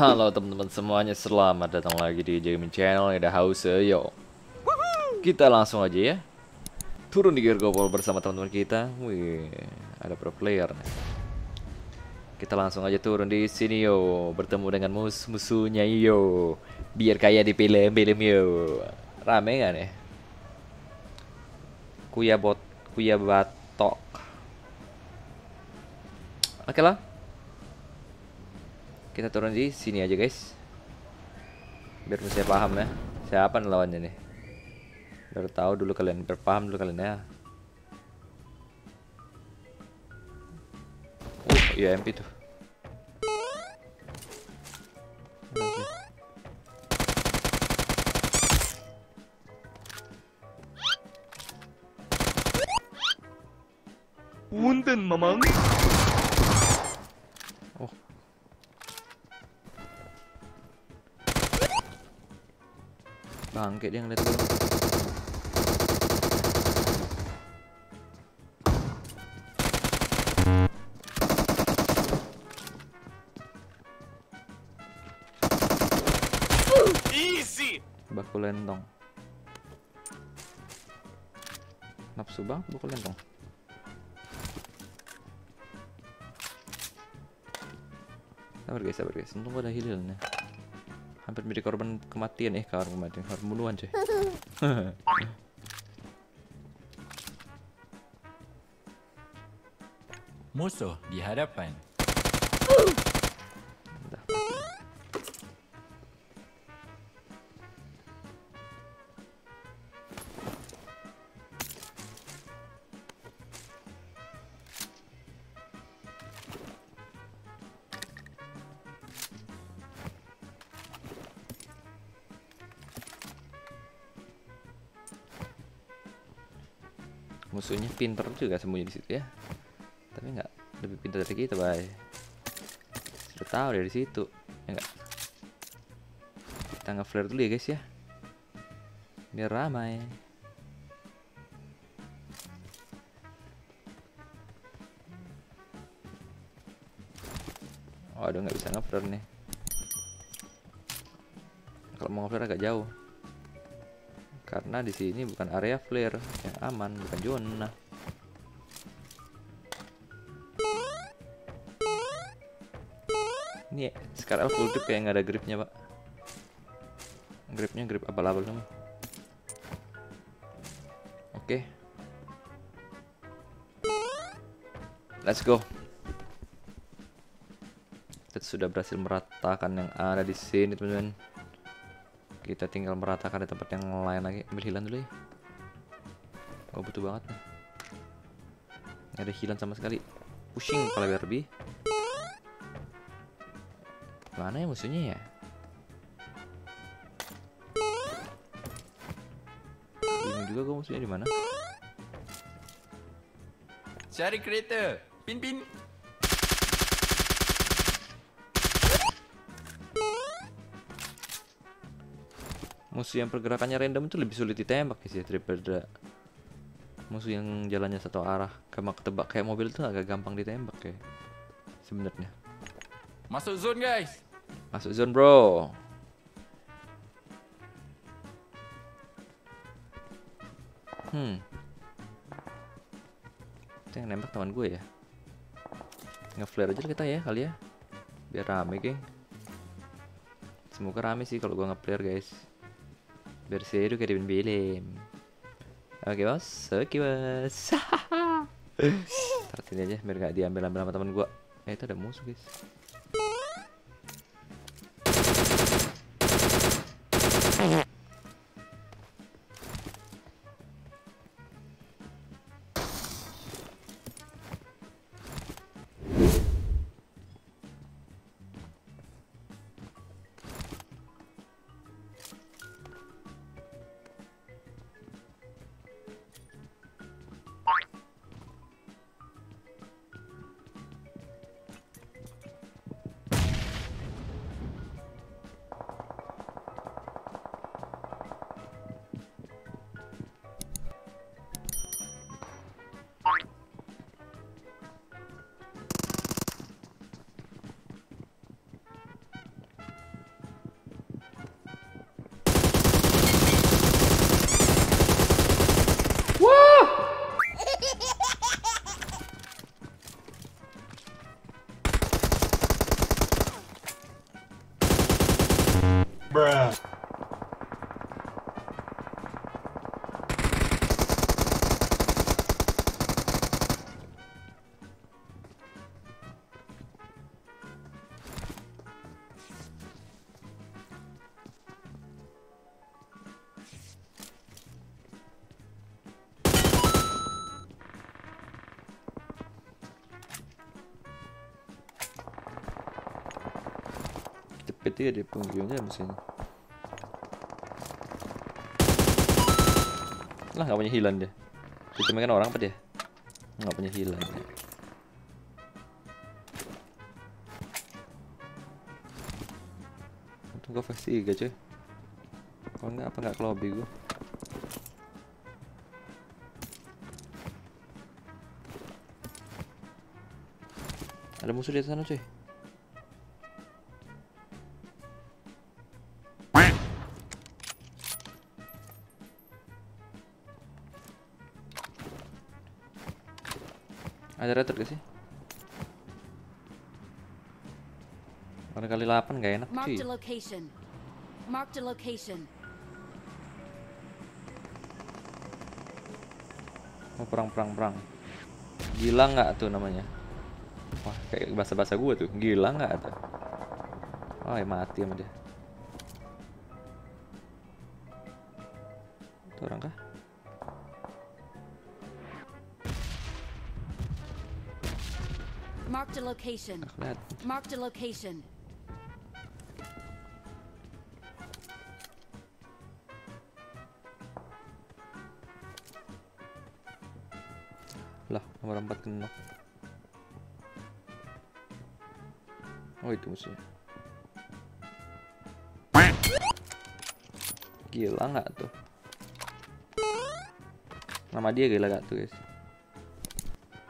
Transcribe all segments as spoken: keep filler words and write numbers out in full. Halo teman-teman semuanya, selamat datang lagi di Jamin Channel. Ada haus yo. Kita langsung aja ya. Turun di Gergopol bersama teman-teman kita. Wih, ada pro player. Kita langsung aja turun di sini yo. Bertemu dengan musuh-musuhnya yo. Biar kayak di film-film yo. Rame kan ya? Kuya bot, kuya batok. Oke lah. Kita turun di sini aja guys, biar saya paham ya siapa nih lawannya nih. Baru tahu dulu kalian, biar paham dulu kalian ya. Oh iya, M P tuh. Punten mamang. Oh. Bangke dia ngeliat gue. Easy. Baku lentong. Nafsu bang, baku lentong. Sabar guys, sabar guys. Untung gue ada healnya. Hampir menjadi korban kematian, eh korban kematian, korban pembunuhan cuy. Musuh di hadapan. Musuhnya pinter juga sembunyi di situ ya, tapi nggak lebih pintar dari kita bay. Sudah tahu dari situ ya nggak, kita nggak flare dulu ya guys ya, biar ramai. Oh aduh, nggak bisa ngeflare nih. Kalau mau ngeflare agak jauh, karena di sini bukan area flare yang aman, bukan zona. Ini sekarang full grip kayak nggak ada gripnya pak. Gripnya grip abal-abal semua. Oke, okay. Let's go. Kita sudah berhasil meratakan yang ada di sini teman-teman. Kita tinggal meratakan di tempat yang lain lagi. Ambil hilang dulu ya, gue butuh banget nih. Nggak ada hilang sama sekali. Pushing kalau Barbie. Mana ya musuhnya ya? Bingung juga gue musuhnya di mana. Cari kereta. Pin pin. Musuh yang pergerakannya random itu lebih sulit ditembak sih daripada musuh yang jalannya satu arah. Kamu ketebak kayak mobil itu agak gampang ditembak ya sebenarnya. Masuk zone guys. Masuk zone bro. Hmm. Itu yang nembak teman gue ya. Nge-flare aja kita ya kali ya, biar rame geng. Semoga rame sih kalau gue nge-flare guys. Berseru kayak dibilang. Oke bos, oke bos. Taruh sini aja biar gak diambil-ambil sama temen gua. Eh itu ada musuh guys. Bruh. Depetele pengguna macam ni. Lah enggak punya hilang dia. Kita makan orang apa dia? Enggak punya hilang. Untung gua pasti gaje. Kalau enggak apa enggak ke lobby gua. Ada musuh di sana, cuy. Ada retret gak sih? Orang kali delapan gak enak cuy. Oh perang-perang-perang. Gila gak tuh namanya? Wah kayak bahasa-bahasa gue tuh. Gila gak tuh? Oh ya mati sama dia. Itu orang kah? Marked a location. Marked a location. Lah, nomor empat kena. Oh, itu musuhnya. Gila nggak tuh? Nama dia gila nggak tuh, guys?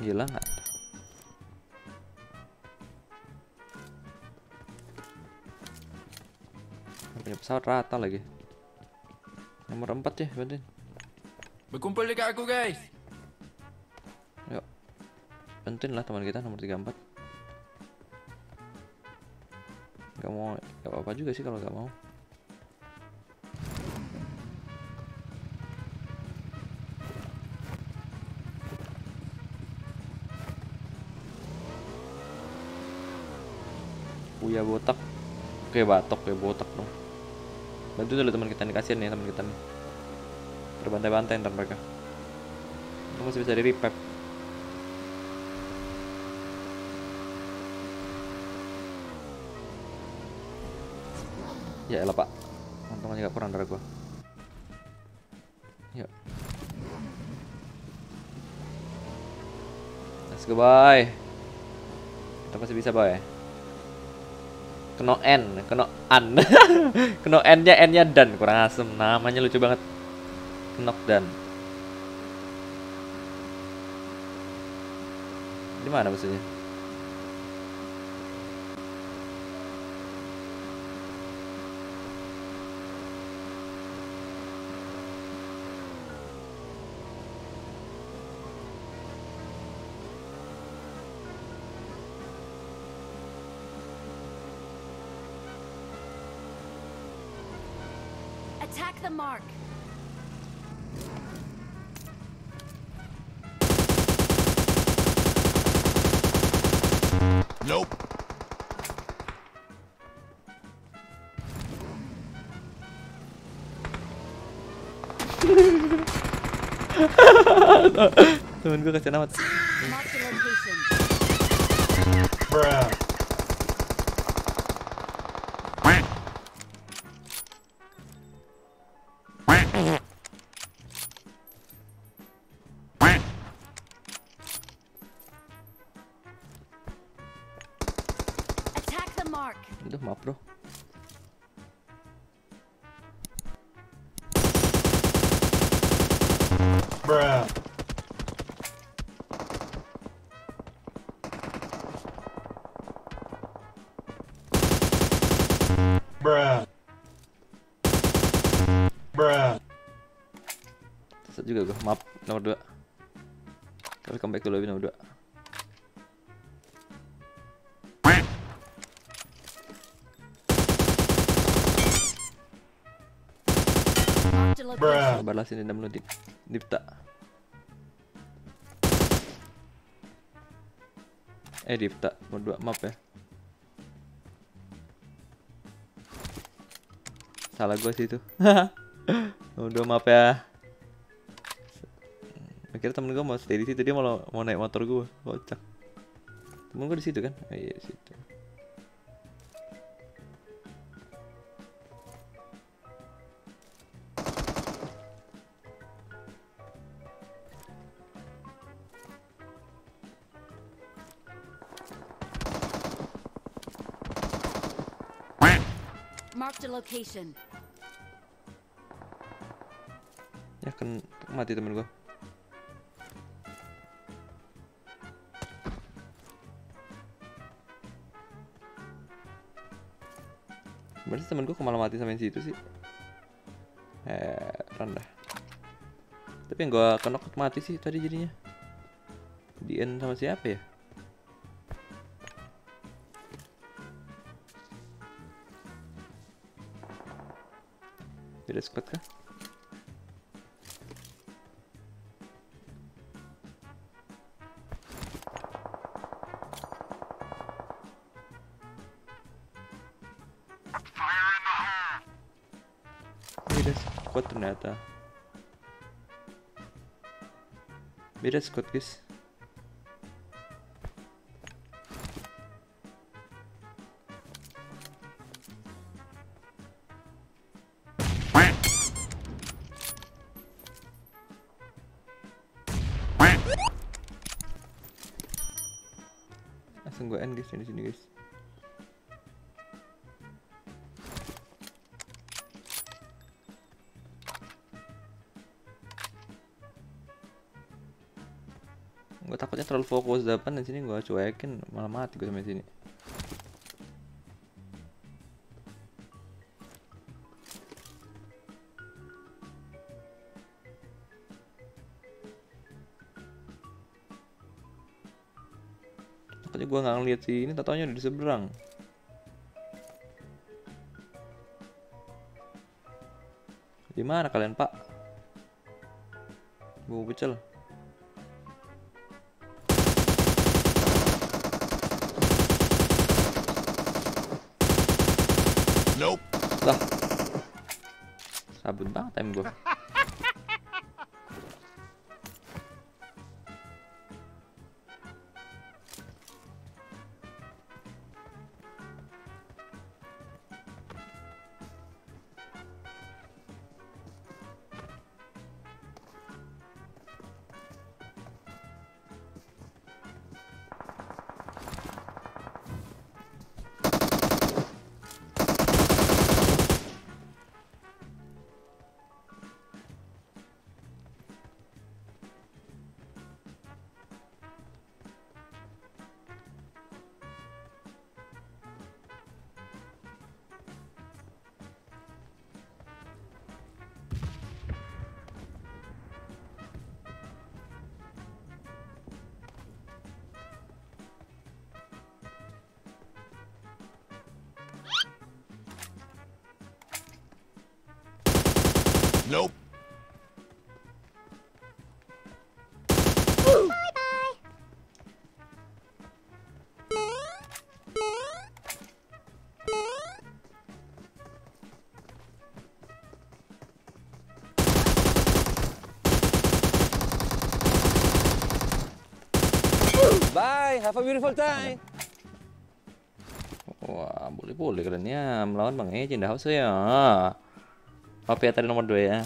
Gila nggak? Pesawat rata lagi. Nomor empat ya, berarti. Berkumpul dekat aku, guys. Yuk. Penting lah teman kita nomor tiga puluh empat. Gak mau, gak apa-apa juga sih kalau gak mau. Uya botak. Oke, batok ya botak dong. Bantu dulu teman kita nih, kasihan nih teman kita nih. Terbantai-bantai ntar mereka. Itu masih bisa di-repap. Ya elah pak. Untung aja gak kurang darah gua. Yuk. Let's go bye. Kita masih bisa bye. Kena N, kena an. Kena N-nya, N-nya dan kurang asem. Namanya lucu banget. Kena dan. Di mana maksudnya? Attack the mark. Nope. Temen gue kasihan amat. Bruh. Aduh maaf bro. Bruh. Bruh. Bruh. Tersesat juga gue, maaf nomor dua. Kali comeback ke lobby nomor dua. Balas ini dendam lu, Dip. Dipta. Eh Dipta, mau dua map ya. Salah gua sih itu. Mau dua map ya. Akhirnya temen gua mau stay di situ, dia mau mau naik motor gua. Kocak. Temen gua di situ kan? Oh, iya di situ. Location. Ya kan mati temen gua. Berarti temen gua kemana mati sampai situ sih? Eh, rendah. Tapi yang gua kenok mati sih tadi jadinya. Dien sama siapa ya? Beda squad kah? Beda squad ternyata. Beda squad guys. Langsung gue end guys di sini guys. Gue takutnya terlalu fokus depan dan sini gue cuekin malah mati gue sampai sini. Katanya gue nggak ngeliat sih, ini tatonya udah di seberang. Gimana kalian pak? Gue pecel. Nope. Lah, sabun banget time gue. Nope. Bye bye. Bye, have a beautiful time. Wah, boleh-boleh kerennya melawan Bang Ejin dah saya. Apa ya tadi nomor dua ya.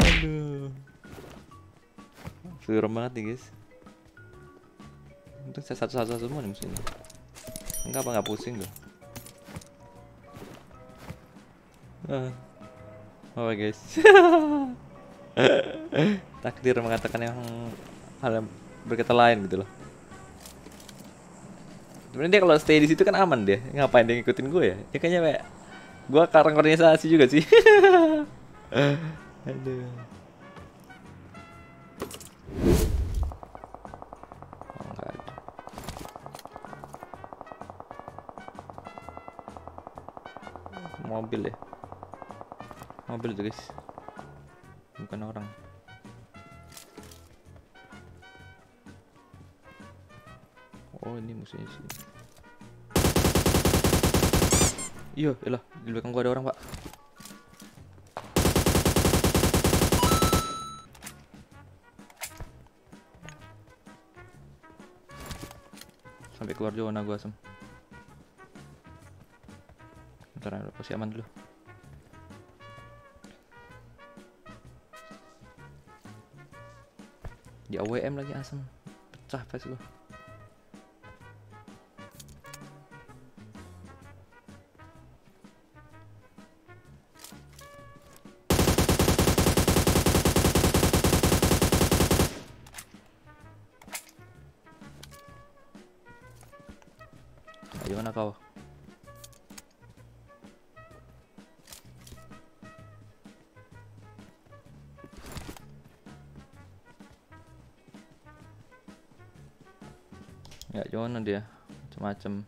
Aduh. Suram banget nih guys. Untuk saya satu-satu semua nih musuhnya. Enggak apa enggak pusing gue. Ah. Oh guys. Takdir mengatakan yang hal yang berkata lain gitu loh. Sebenarnya dia kalau stay di situ kan aman dia. Ngapain dia ngikutin gue ya? Dia kayaknya kayak gua karang organisasi juga sih. Aduh. Oh, enggak ada. Mobil ya. mobil tuh guys, bukan orang. Oh ini musuhnya sini. Iya, elah di belakang gua ada orang pak. Sampai keluar zona gua asem. Bentar, posisi aman dulu. Di A W M lagi asem, pecah face gua. Gimana kau? Ya, Jono dia macam-macam.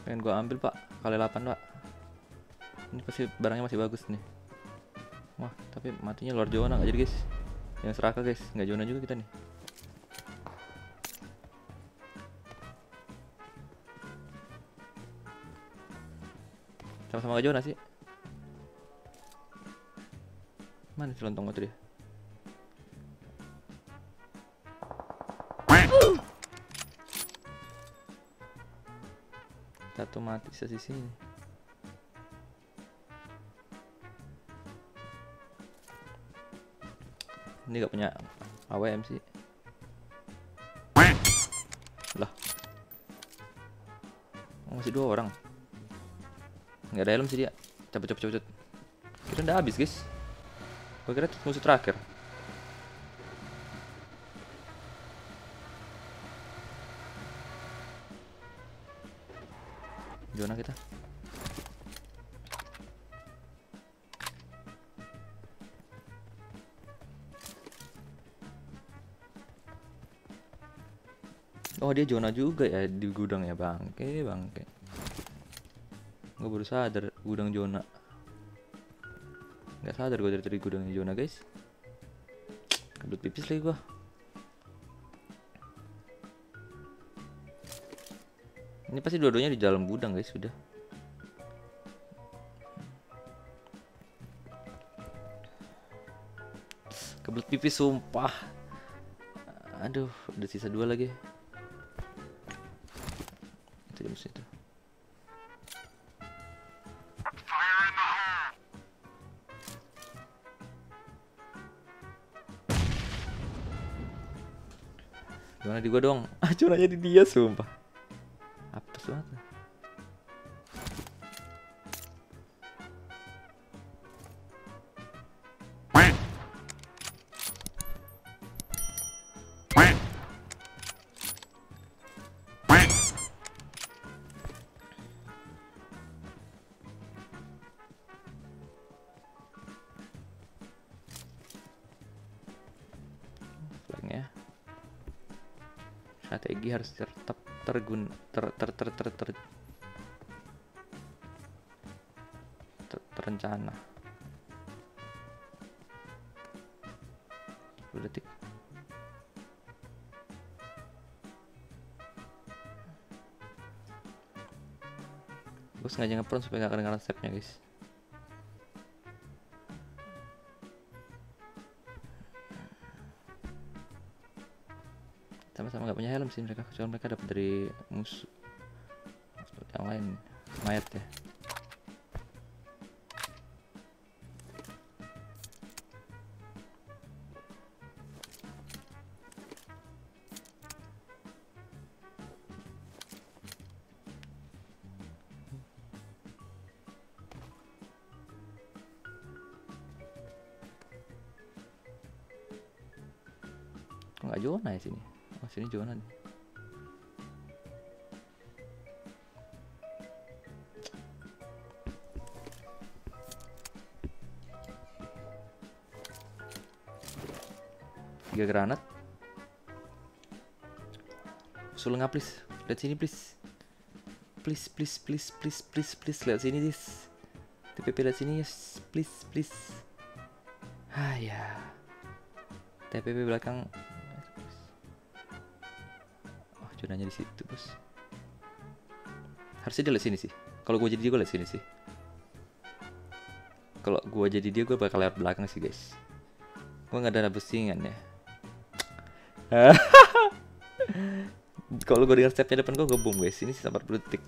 Pengen gua ambil pak, kali delapan pak. Ini pasti barangnya masih bagus nih. Wah tapi matinya luar zona, nggak jadi guys. Yang seraka guys, nggak zona juga kita nih. Sama-sama nggak zona sih. Mana si lontong motor dia? Otomatis di sini. Ini gak punya A W M sih. Lah. Oh, masih dua orang. Nggak ada helm sih dia. Cabut cabut cabut. Kira udah habis, guys. Gua kira musuh terakhir. Zona kita. Oh dia zona juga ya di gudang ya, bangke bangke. Gue baru sadar gudang zona. Nggak sadar gue dari tadi gudangnya zona guys. Kedut pipis lagi gue. Ini pasti dua-duanya di dalam gudang guys, sudah. Kebelet pipis sumpah. Aduh, udah sisa dua lagi. Itu di situ. Gimana di gua dong? Ah, curangnya di dia sumpah. Strategi harus tetap tergun ter ter ter ter ter terencana. Detik. Gue sengaja nge-prone supaya gak kedengaran stepnya guys. Sama-sama nggak punya helm sih mereka, kecuali mereka dapat dari musuh yang lain, mayat ya. Enggak zona ya sini. Oh, sini zona nih. Tiga granat. Usul nggak please. Lihat sini please. Please please please please please please lihat sini please. T P P lihat sini yes. Please please. Ah ya. T P P belakang. Oh, zonanya di situ, Bos. Harusnya dia lihat sini sih. Kalau gua jadi dia gua lihat sini sih. Kalau gua jadi dia gua bakal lewat belakang sih, guys. Gua nggak ada pusingan ya. Kalau gue dengar stepnya depan gue, gue bom guys. Ini sisa empat puluh detik.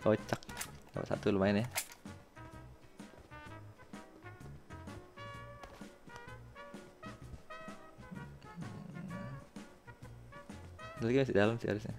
Kocak. Kalau satu lumayan ya. Lagi masih dalam sih harusnya.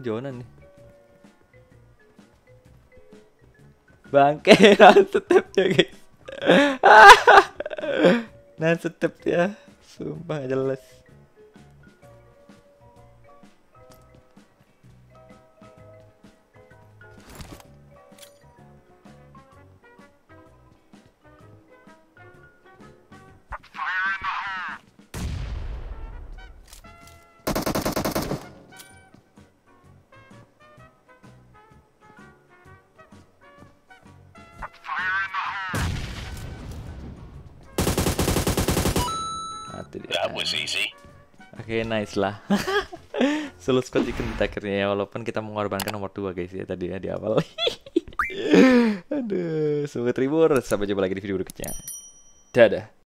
Jonan nih. Bangke non-stepnya guys. Non-step ya. Sumpah gak jelas. Oke, okay, nice lah. Solo squad chicken akhirnya ya, walaupun kita mengorbankan nomor dua guys ya tadi ya di awal. Aduh, semoga terhibur. Sampai jumpa lagi di video berikutnya. Dadah.